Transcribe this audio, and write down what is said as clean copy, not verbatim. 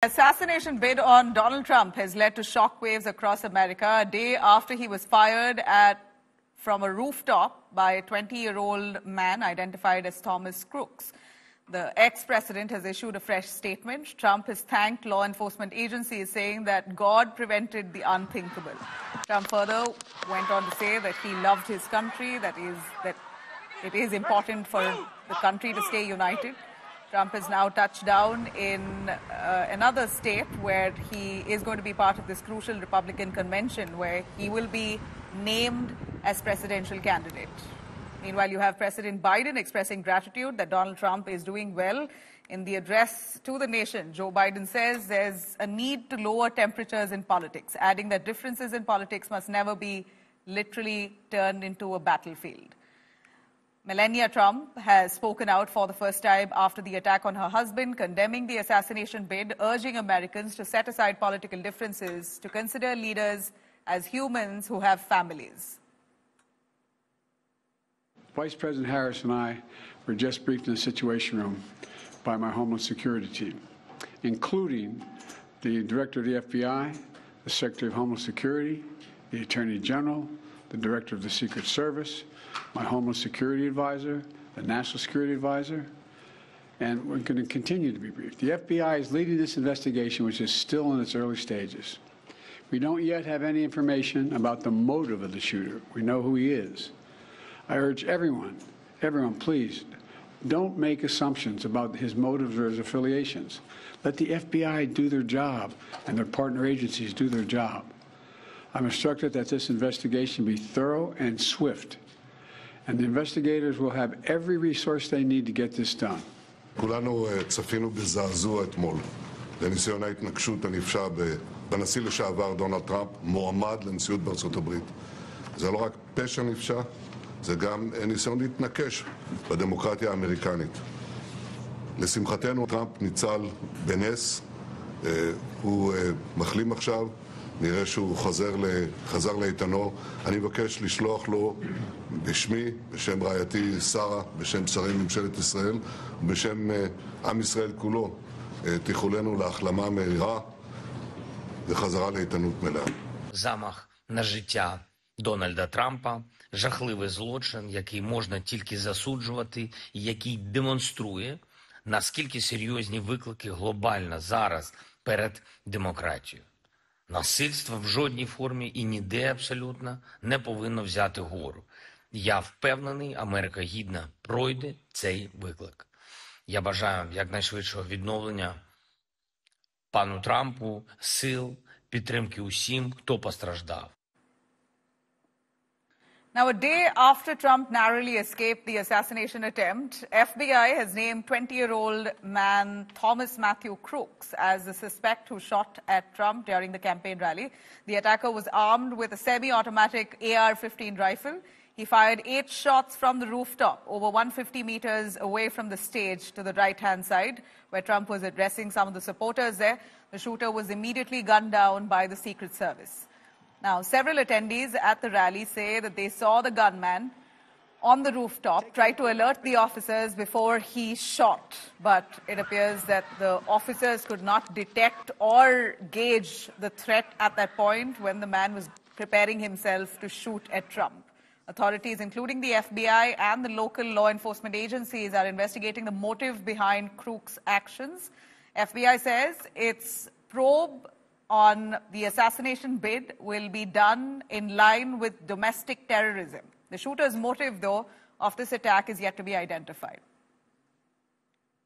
Assassination bid on Donald Trump has led to shockwaves across America a day after he was fired at from a rooftop by a 20-year-old man identified as Thomas Crooks. The ex-president has issued a fresh statement. Trump has thanked law enforcement agencies, saying that God prevented the unthinkable. Trump further went on to say that he loved his country, that it is important for the country to stay united. Trump has now touched down in another state where he is going to be part of this crucial Republican convention where he will be named as presidential candidate. Meanwhile, you have President Biden expressing gratitude that Donald Trump is doing well. In the address to the nation, Joe Biden says there's a need to lower temperatures in politics, adding that differences in politics must never be literally turned into a battlefield. Melania Trump has spoken out for the first time after the attack on her husband, condemning the assassination bid, urging Americans to set aside political differences, to consider leaders as humans who have families. Vice President Harris and I were just briefed in the Situation Room by my Homeland Security team, including the Director of the FBI, the Secretary of Homeland Security, the Attorney General, the Director of the Secret Service, my Homeland Security Advisor, the National Security Advisor, and we're going to continue to be briefed. The FBI is leading this investigation, which is still in its early stages. We don't yet have any information about the motive of the shooter. We know who he is. I urge everyone, please, don't make assumptions about his motives or his affiliations. Let the FBI do their job and their partner agencies do their job. I'm instructed that this investigation be thorough and swift, and the investigators will have every resource they need to get this done. כולנו צפינו בזעזוע אתמול לניסיון ההתנקשות הנפשע בנשיא לשעבר דונלד טראמפ, מועמד לנשיאות בארצות הברית. זה לא רק פשע נפשע, זה גם ניסיון להתנקש בדמוקרטיה האמריקנית. לשמחתנו, טראמפ ניצל בנס, הוא מחלים עכשיו, נראה שהוא חזר לאיתנו. אני מבקש לשלוח לו בשמי, בשם רעייתי שרה, בשם שרי ממשלת ישראל, ובשם עם ישראל כולו, תיחולנו להחלמה מהירה וחזרה לאיתנות מלאה. Замах на життя Дональда Трампа, жахливий злочин, який можна тільки засуджувати, який демонструє, наскільки серйозні виклики глобально зараз перед демократією. Насильство в жодній формі і ніде абсолютно не повинно взяти гору. Я впевнений, Америка гідно пройде цей виклик. Я бажаю якнайшвидшого відновлення пану Трампу, сил, підтримки усім, хто постраждав. Now, a day after Trump narrowly escaped the assassination attempt, FBI has named 20-year-old man Thomas Matthew Crooks as the suspect who shot at Trump during the campaign rally. The attacker was armed with a semi-automatic AR-15 rifle. He fired 8 shots from the rooftop over 150 meters away from the stage to the right-hand side, where Trump was addressing some of the supporters there. The shooter was immediately gunned down by the Secret Service. Now, several attendees at the rally say that they saw the gunman on the rooftop try to alert the officers before he shot. But it appears that the officers could not detect or gauge the threat at that point when the man was preparing himself to shoot at Trump. Authorities, including the FBI and the local law enforcement agencies, are investigating the motive behind Crooks' actions. FBI says its probe on the assassination bid will be done in line with domestic terrorism. The shooter's motive, though, of this attack is yet to be identified.